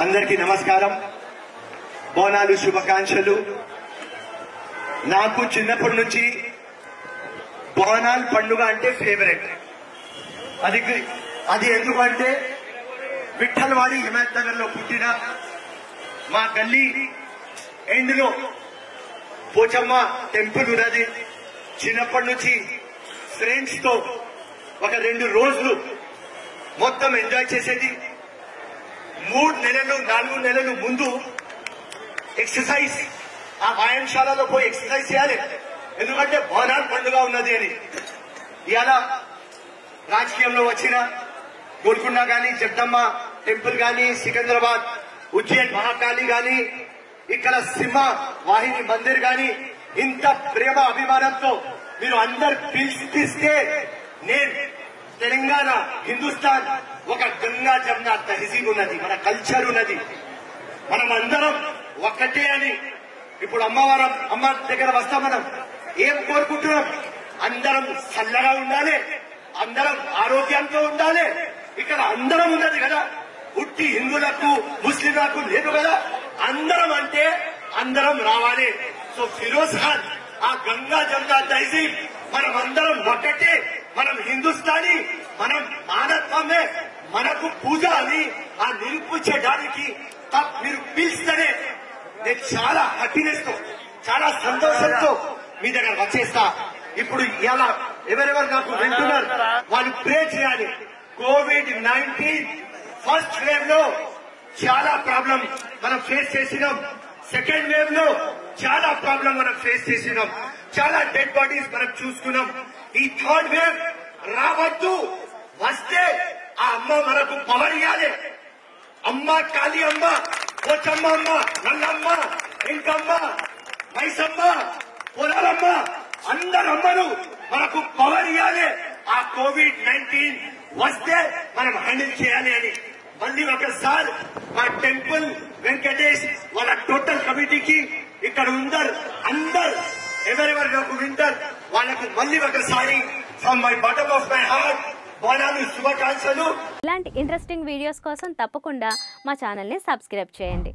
अंदर की नमस्कार बोनालू शुभकांक्षलू चिन्नप्पुडु बोनाल पंडुग अंटे फेवरेट अदि अदि एंदुकंटे विठ्ठलवाड़ी हिमायत नगरलो पुट्टिन मा गल्ली एंड लो पोचम्मा टेंपुल उन्नदि चिन्नप्पटि नुंचि फ्रेंड्स तो ఒక రెండు రోజులు మొత్తం ఎంజాయ్ చేసేది మూడు నెలలు నాలుగు నెలలు ముందు ఎక్సర్సైజ్ ఆ వ్యాయామశాలలో పోయి ఎక్సర్సైజ్ చేయాలి ఎందుకంటే బోనాల్ పండుగ ఉన్నది అని ఇలా రాజకీయంలో వచ్చిన గోల్కొండ గాని జగదమ్మ టెంపుల్ గాని సికింద్రాబాద్ ఉజ్జయిన్ మహాకాళి గాని ఇక్కడ సింహ వాహిని మందిర్ గాని ఇంత ప్రేమ అభిమానంతో మీరు అందరూ పిలిస్తే तेलंगाण हिंदुस्तान गंगा जमुना तहजीब मन कल्चर मनमंदर इन अम्मवार अम्म दस्ता मन एम को अंदर सल्लगा उंडाले अंदर आरोग्यांतो उंडाले इक्कड़ अंदर उन्नदी कदा उट्टी हिंदुलकु मुस्लिंलकु लेदु कदा अंदर अंटे अंदर रावाले सो फिरोज खान आ गंगा जमुना तहजीब मनमंदर మనం హిందుస్థానీ మనం మానవత్వమే మనకు పూజ అని ఆ నిరూపించడానికి మీరు పిలిస్తేనే నేను చాలా హ్యాపీనెస్ తో చాలా సంతోషంతో మీ దగ్గర వచ్చేస్తా ఇప్పుడు ఇలా ఎవరెవరు నాకు వింటున్నారు వాళ్ళు ప్రే చేయాలి COVID-19 ఫస్ట్ వేవ్ లో చాలా ప్రాబ్లం మనం ఫేస్ చేసినాం సెకండ్ వేవ్ లో చాలా ప్రాబ్లం మనం ఫేస్ చేసినాం చాలా డెడ్ బాడీస్ మనం చూసుకున్నాం ఈ థర్డ్ వేవ్ రావద్దు వస్తే ఆ అమ్మ మనకు పవర్ ఇవ్వాలి అమ్మ కాళీ అమ్మ పోచమ్మ అమ్మ నల్లమ్మ ఇంకమ్మ మైసమ్మ పొలాలమ్మ అందరమ్మను మనకు పవర్ ఇవ్వాలి ఆ COVID-19 వస్తే మనం హ్యాండిల్ చేయాలి అని మళ్ళీ ఒకసారి మా టెంపుల్ వెంకటేష్ వాళ్ళ టోటల్ కమిటీకి ఇక్కడ ఉందరు అందరు ఎవరెవరు నాకు వింటారు ఇలాంటి ఇంట్రెస్టింగ్ వీడియోస్ కోసం తప్పకుండా మా ఛానల్ ని సబ్స్క్రైబ్ చేయండి।